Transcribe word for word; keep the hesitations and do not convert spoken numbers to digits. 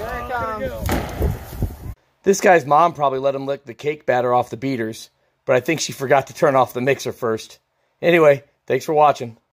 Here it comes. This guy's mom probably let him lick the cake batter off the beaters, but I think she forgot to turn off the mixer first. Anyway, thanks for watching.